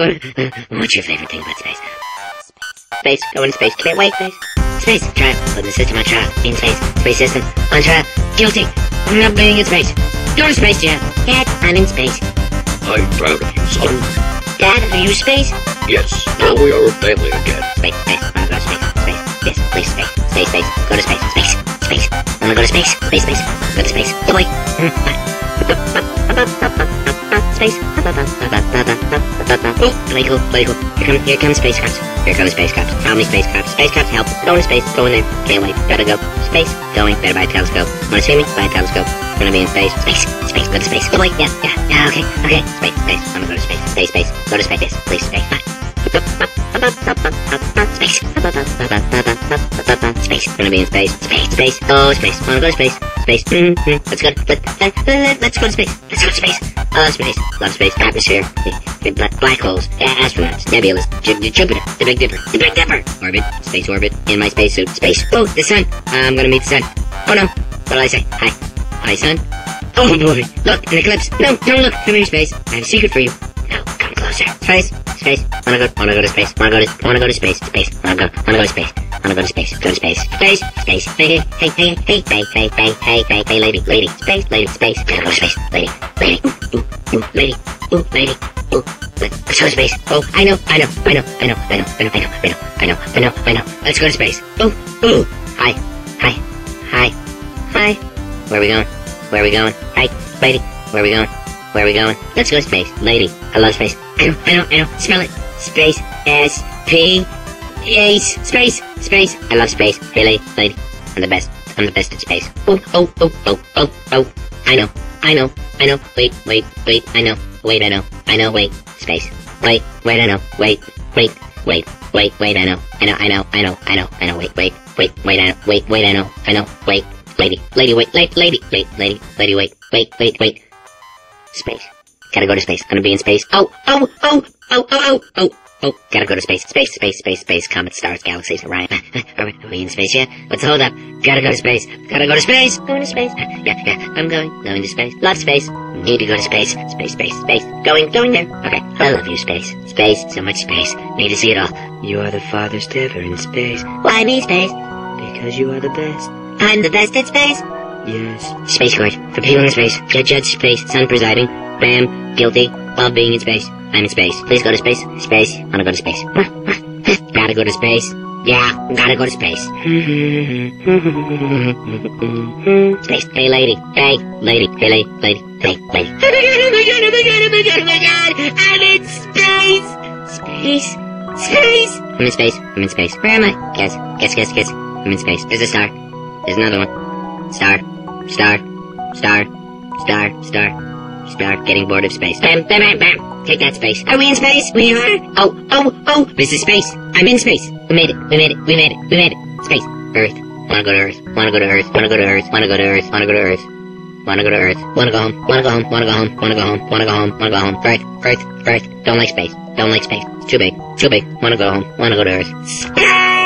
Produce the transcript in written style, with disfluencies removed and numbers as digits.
What's your favorite thing about space? Space, going to space, can't wait, space. Space, trial, putting the system on trial, in space, space system, on trial, guilty, I'm not being in space, going to space, Dad, I'm in space. I'm proud of you, son. Dad, are you space? Yes, now we are a family again. Space, space, I'm going to space, space, yes, please, space, space, space, go to space, space, space, I'm going to go to space, space, space, go to space, go away, space, play cool, play cool, here comes space cops, here comes space cops, how many space cops help, go into space, go in there, can't wait, gotta go, space, going, better buy a telescope, wanna see me, buy a telescope, gonna be in space, space, space, go to space, go away, yeah, okay, okay, space, space, I'm gonna go to space, space, space, go to space, space, please, space, space, space, gonna be in space, space, space, oh, space, wanna go to space, space, let's go to space, let's go to space. Space, love space, atmosphere, black holes, astronauts, nebulas, Jupiter, the Big Dipper, orbit, space orbit, in my spacesuit, space, oh, the sun, I'm gonna meet the sun, oh no, what do I say, hi, hi sun, oh boy, look, an eclipse, no, don't look, come here space, I have a secret for you, no, come closer, space, space, wanna go to space, wanna go to space, space, wanna go to space, I'm gonna go to space, space, space, hey, hey, hey, hey, hey, hey, hey, hey, hey, hey, lady, lady, space, lady, space, gotta go to space, lady, lady, ooh, ooh, lady, ooh, lady, ooh, let's go to space, oh, I know, let's go to space, ooh, ooh, hi, hi, hi, hi, where we going, hi, lady, where we going, let's go to space, lady, I love space, I know, smell it, space, S-P-A-C-E, space, space, I love space, really, lady, I'm the best at space. Oh, I know, wait, I know, wait, space, wait, I know, wait, I know, wait, lady, wait, space, gotta go to space, gonna be in space, oh, gotta go to space, space, comets, stars, galaxies, Orion, are we in space yet? What's the hold up? Gotta go to space, going to space, yeah, I'm going to space, lots of space, need to go to space, space, going there, okay, I love you space, so much space, need to see it all, you are the farthest ever in space, why me space? Because you are the best, I'm the best at space, yes, space court, for people in space, judge space, sun presiding, bam, guilty, while being in space, I'm in space. Please go to space. Space. Wanna go to space. Gotta go to space. Yeah, gotta go to space. Space. Hey, lady. Hey, lady. Hey, lady. Lady. Hey, lady. Oh my god, I'm in space. Space. I'm in space. Where am I? Guess. I'm in space. There's a star. There's another one. Star. Getting bored of space. Bam. Take that space. Are we in space? We are. Oh. This is space. I'm in space. We made it. Space. Earth. Wanna go to Earth. Wanna go home. Earth. Don't like space. It's too big. Wanna go home. Wanna go to Earth.